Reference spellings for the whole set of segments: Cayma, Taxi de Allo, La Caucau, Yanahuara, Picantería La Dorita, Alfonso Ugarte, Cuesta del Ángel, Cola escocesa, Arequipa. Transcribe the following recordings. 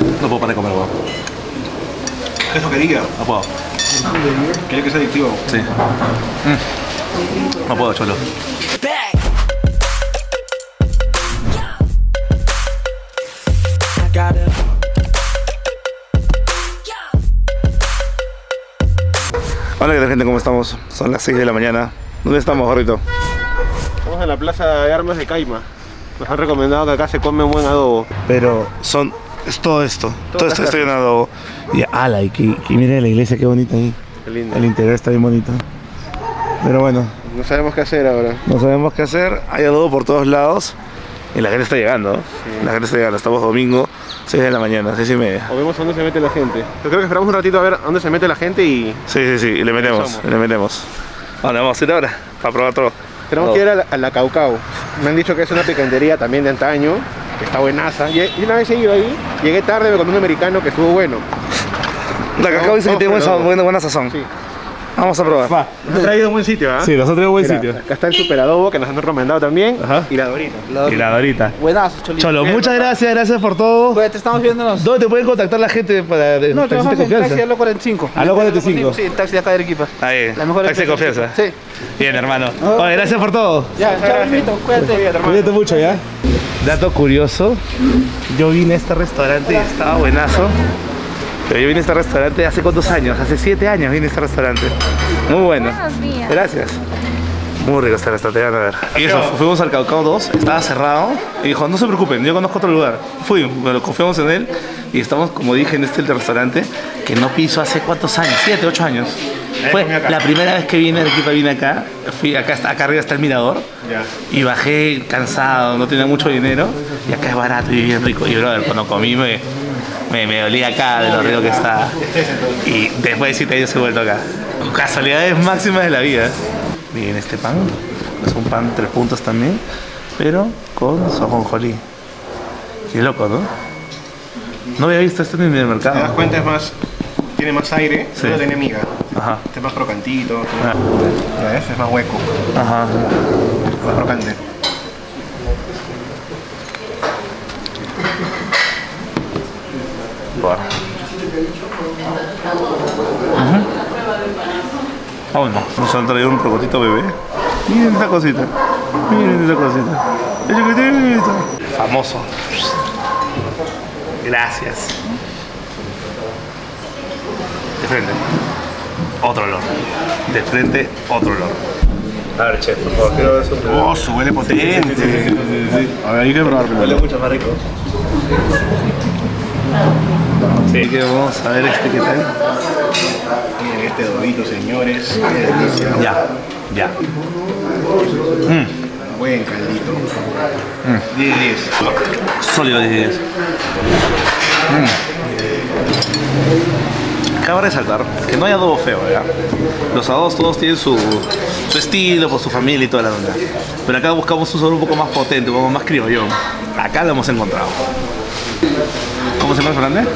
No puedo parar de comer, weón. Eso quería. No puedo. Quería que sea adictivo. Sí. No puedo, cholo. Hola, ¿qué tal, gente? ¿Cómo estamos? Son las 6 de la mañana. ¿Dónde estamos, Jorrito? Estamos en la plaza de armas de Cayma. Nos han recomendado que acá se come un buen adobo. Pero son... es todo esto. Todo esto está en adobo. Y ala, y miren la iglesia, qué bonita ahí. Qué lindo. El interior está bien bonito. Pero bueno. No sabemos qué hacer ahora. No sabemos qué hacer. Hay adobo por todos lados. Y la gente está llegando. Sí. La gente está llegando. Estamos domingo, 6 de la mañana, 6 y media. O vemos a dónde se mete la gente. Yo creo que esperamos un ratito a ver a dónde se mete la gente y... sí, sí, sí. Y le metemos. Y le metemos. Ahora vamos a ir ahora para probar todo. Tenemos que ir a La Caucau. Me han dicho que es una picantería también de antaño, que está buenaza. Y una vez he ido ahí, llegué tarde, me comí un americano que estuvo bueno. La Caucau dice que tiene buena sazón. Sí. Vamos a probar. Nos ha traído un buen sitio, ¿ah? ¿Eh? Sí, nos ha traído un buen sitio. Acá está el super adobo que nos han recomendado también. Ajá. Y la dorita. Buenazo, Cholito. Cholo, muchas gracias, gracias por todo. Pues te estamos viéndonos. ¿Dónde te pueden contactar la gente para de no, te vamos en Taxi de Allo 45. ¿Allo 45? Sí, en Taxi de acá de Arequipa. Ahí. La mejor Taxi de confianza. Sí. Bien, hermano. Oye, gracias por todo. Ya, chao, cuídate, hermano. Cuídate mucho, ¿ya? Dato curioso. Yo vine a este restaurante y estaba buenazo. Pero yo vine a este restaurante hace cuántos años, hace 7 años vine a este restaurante. Muy bueno. Gracias. Muy rico este restaurante, van a ver. Y eso, fuimos al Caucau 2, estaba cerrado. Y dijo, no se preocupen, yo conozco otro lugar. Fui, bueno, confiamos en él. Y estamos, como dije, en este restaurante que no piso hace cuántos años, 7, 8 años. Fue la primera vez que vine a Arequipa, vine acá. Fui acá, acá arriba está el mirador. Y bajé cansado, no tenía mucho dinero. Y acá es barato y bien rico. Y brother, cuando comí me dolía acá de lo rico que está. Y después de 7 años he vuelto acá. Casualidades máximas de la vida. Miren este pan. Es un pan 3 puntos también, pero con ajonjolí. Qué loco, ¿no? No había visto esto ni en el mercado. Te das cuenta, es más... tiene más aire, sí. No tiene miga. Ajá. Este es más crocantito. Es más hueco. Ajá. Más crocante. Bueno. Ah, bueno, nos han traído un robotito bebé. Miren esta cosita. Miren esta cosita. El chiquitito. Famoso. Gracias. De frente. Otro olor. De frente, otro olor. A ver, chef, por favor, quiero ver su... ¡Oh, huele potente! Sí, sí. A ver, hay que probarlo. Huele mucho más rico. Sí, que vamos a ver este que tal. Miren este dorito, señores. Ya. Buen caldito. 10 de 10. Sólido 10 de 10. Cabe resaltar que no hay adobo feo, ¿verdad? Los adobos todos tienen su estilo, por su familia y toda la onda. Pero acá buscamos un sabor un poco más potente, un poco más criollón. Acá lo hemos encontrado. ¿Cómo se llama el restaurante?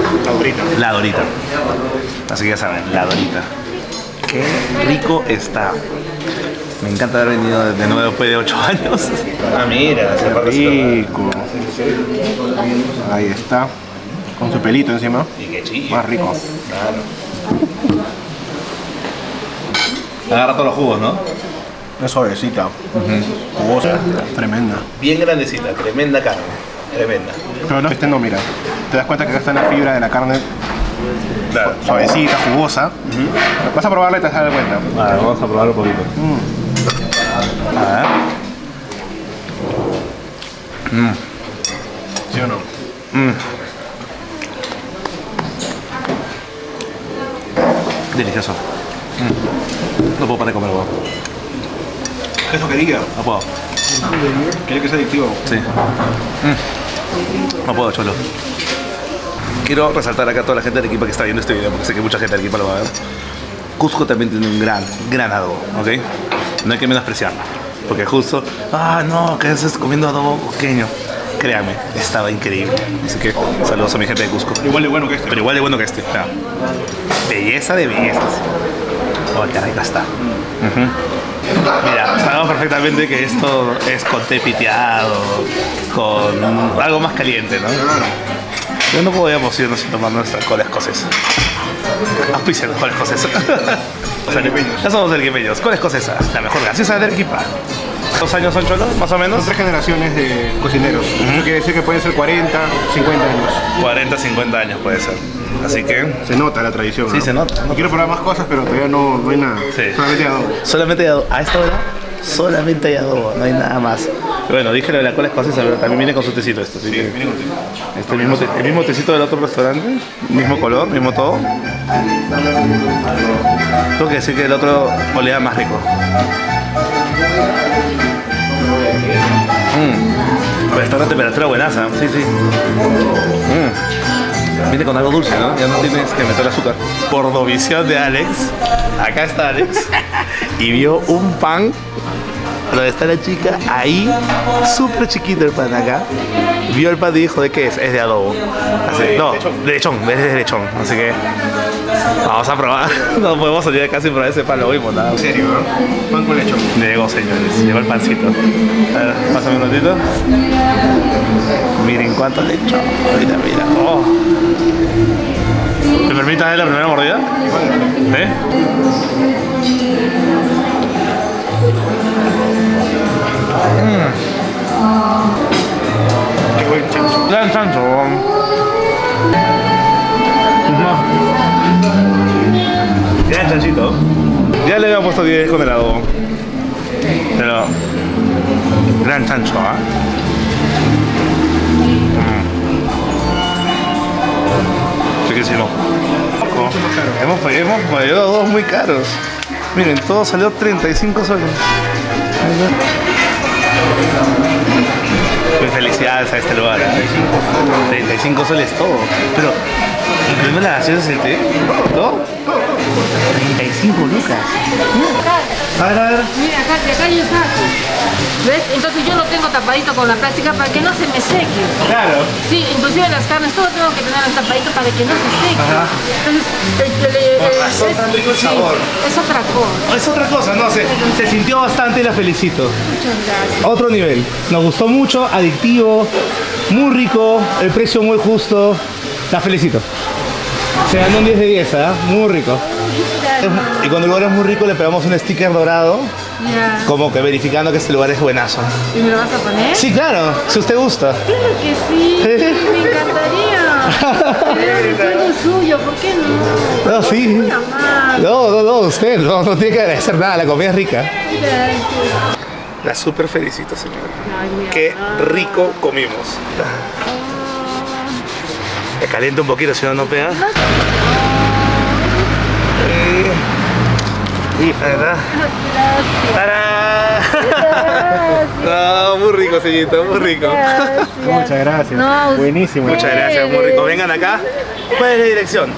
La Dorita. La Dorita. Así que ya saben, La Dorita. Qué rico está. Me encanta haber venido de nuevo después de 8 años. Ah, mira, qué rico. Ahí está. Con su pelito encima. Y qué chido. Más rico. Claro. Agarra todos los jugos, ¿no? Es suavecita. Jugosa. Tremenda. Bien grandecita, tremenda carne. Tremenda. Pero no, mira. Te das cuenta que acá está la fibra de la carne. Claro. Suavecita, jugosa. Vas a probarla y te vas a dar cuenta. Vale, vamos a probarlo un poquito. A ver. ¿Sí o no? Delicioso. No puedo parar de comer, weón. Eso quería. No puedo. Quería que sea adictivo. Sí. No puedo, cholo. Quiero resaltar acá a toda la gente de Arequipa que está viendo este video, porque sé que mucha gente de Arequipa lo va a ver. Cusco también tiene un gran adobo, ¿ok? No hay que menospreciarlo, porque justo, no, que estás comiendo adobo pequeño. Créame, estaba increíble. Así que saludos a mi gente de Cusco. Igual de bueno que este. Pero igual de bueno que este. Ah. Belleza de bellezas. Oh, qué rica está. Mira, sabemos perfectamente que esto es con té piteado, con algo más caliente, ¿no? Yo no podíamos irnos sin tomar nuestra cola escocesa. Auspicianos, cola escocesa. Ya somos arequipeños. Cola escocesa, la mejor gaseosa de Arequipa. ¿Cuántos años son, Cholo? Más o menos. Son 3 generaciones de cocineros. Eso quiere decir que pueden ser 40, 50 años. 40, 50 años puede ser. Así que... se nota la tradición. Sí, ¿no? Se nota. No quiero probar más cosas, pero todavía no hay nada. Sí. Solamente hay adobo. Solamente hay adobo. A esta hora, solamente hay adobo. No hay nada más. Bueno, dije lo de la cola escocesa, pero también viene con su tecito esto. Sí, viene con tecito. Este mismo te, el mismo tecito del otro restaurante. Mismo color, mismo todo. Tengo que decir que el otro olía más rico. Pero está una temperatura buenaza, sí, sí. Viene con algo dulce, ¿no? Ya no tienes que meter azúcar. Por dovisión de Alex, acá está Alex, y vio un pan, donde está la chica, ahí, súper chiquito el pan acá. Vio el pan y dijo, ¿de qué es? Es de adobo. Así, no, de lechón, es de lechón. Así que vamos a probar. No podemos salir acá sin probar ese pan, lo vimos, nada. En serio, ¿no? Pan con lechón. Llegó, señores, llegó el pancito. A ver, pásame un ratito. Miren cuánto lechón. Mira, mira. Oh. ¿Me permitas darle la primera mordida? ¿Eh? Gran chancho. Gran chanchito. Ya le había puesto 10 con el adobo. Pero... gran chancho, Chiquísimo. Hemos pagado dos muy caros. Miren, todo salió 35 soles. Pues felicidades a este lugar, ¿eh? 35 soles todo. Pero, ¿incluimos la gaseosa del té? ¿Todo? 35 lucas. A ver, a ver. Mira, acá, de acá yo saco. ¿Ves? Entonces yo lo tengo tapadito con la plástica para que no se me seque. Claro. Sí, inclusive las carnes, todo tengo que tener tapadito para que no se seque. Ajá. Entonces, es tan rico el sabor. Sí, es otra cosa. Es otra cosa, no sé. Se sintió bastante y la felicito. Muchas gracias. Otro nivel. Nos gustó mucho, adictivo, muy rico, el precio muy justo. La felicito. Se dan un 10 de 10, ¿eh? Muy rico. Y cuando el lugar es muy rico le pegamos un sticker dorado, como que verificando que este lugar es buenazo. ¿Y me lo vas a poner? Sí, claro, si usted gusta. Claro que sí, me encantaría. Pero es suyo, ¿por qué no? No, sí. No, usted no tiene que agradecer nada, la comida es rica. La súper felicito, señora. Qué rico comimos. Me calienta un poquito, si no, no pega. Y ¿verdad? Gracias. No, muy rico, señorito, muy rico. Gracias. Muchas gracias. No, buenísimo. Muchas gracias, muy rico. Vengan acá. ¿Cuál es la dirección?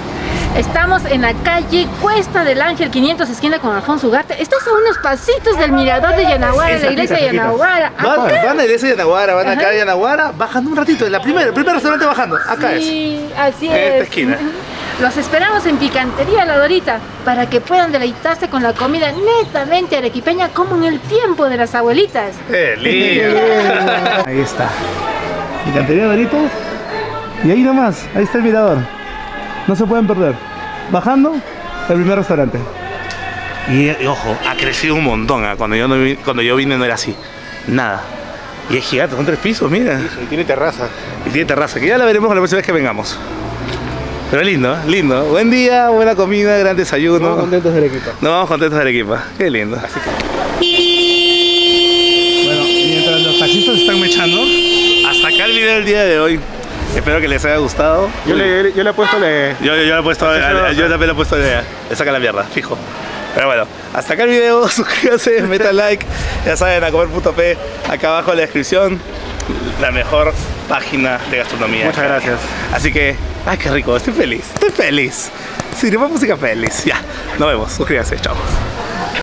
Estamos en la calle Cuesta del Ángel 500, esquina con Alfonso Ugarte. Estás a unos pasitos del mirador de Yanahuara, de la iglesia de Yanahuara. Van a la iglesia de Yanahuara, van acá a Yanahuara, bajando un ratito, en la primera, el primer restaurante bajando. Acá es. Sí, así es. En esta esquina. Los esperamos en Picantería La Dorita para que puedan deleitarse con la comida netamente arequipeña como en el tiempo de las abuelitas. ¡Qué lindo! Ahí está. Picantería La Dorita. Y ahí nomás, ahí está el mirador. No se pueden perder. Bajando, el primer restaurante. Y ojo, ha crecido un montón, ¿eh? Cuando yo vine no era así. Nada. Y es gigante, son 3 pisos, mira. Y tiene terraza. Y tiene terraza, que ya la veremos la próxima vez que vengamos. Pero lindo, lindo. Buen día, buena comida, gran desayuno. Nos vamos contentos de Arequipa. Nos vamos contentos de Arequipa. Qué lindo. Así que... bueno, mientras los taxistas están mechando, hasta acá el video del día de hoy. Espero que les haya gustado. Yo le he puesto la... Yo le he puesto la... Yo también le he puesto la... Le saca la mierda, fijo. Pero bueno, hasta acá el video. Suscríbanse, metan like. Ya saben, a comer.p. Acá abajo en la descripción. La mejor página de gastronomía. Muchas gracias. Así que... ay, qué rico, estoy feliz, estoy feliz. Sirve música feliz. Ya, nos vemos, suscríbanse, chao.